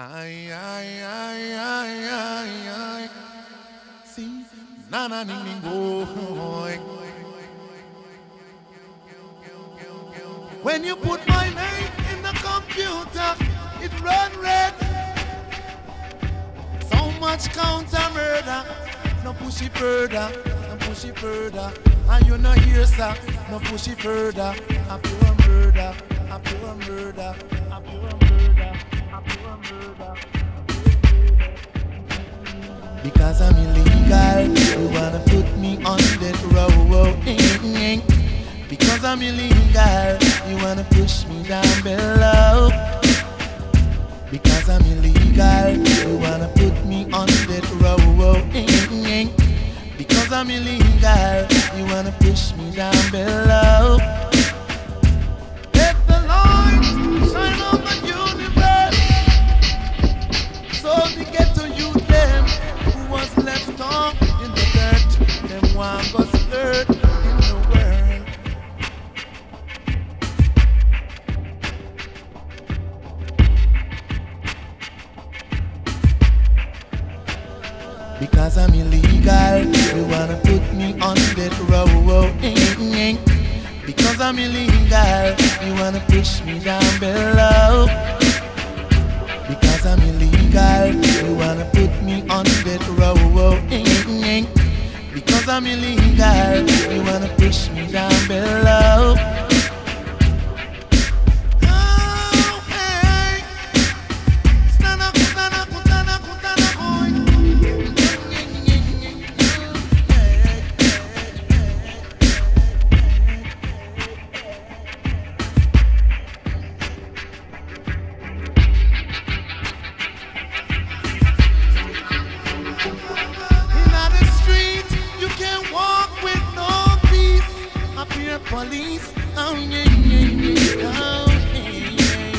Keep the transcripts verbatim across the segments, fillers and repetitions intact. Aïe, aïe, aïe, aïe, aïe, aïe. Si, nana, ning, ning, boy. When you put my name in the computer, it run red. So much counter murder. No push it further, no push it further. And you no hear, sir, no push it further. A pure murder, a pure murder, a pure murder. Because I'm illegal, you wanna put me on death row. Because I'm illegal, you wanna push me down below. Because I'm illegal, you wanna put me on death row. Because I'm illegal, you wanna push me down below. Let the light shine on the universe, so we get to you them who was left off in the dirt. Them one was dirt in the world. Because I'm illegal, you wanna put me on death row. Because I'm illegal, you wanna push me down below. Because I'm illegal, you wanna put me on death row. Because I'm illegal, you wanna push me down below. Police, oh yeah, yeah, yeah, oh yeah, yeah.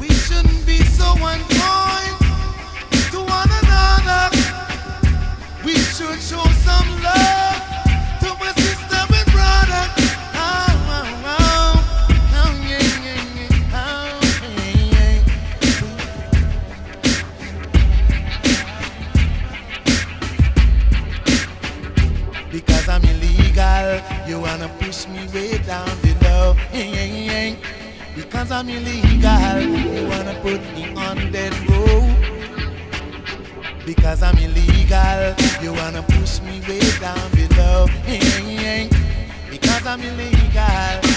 We shouldn't be so unkind to one another. We should show some love. Because I'm illegal, you wanna push me way down below. Because I'm illegal, you wanna put me on death row. Because I'm illegal, you wanna push me way down below. Because I'm illegal.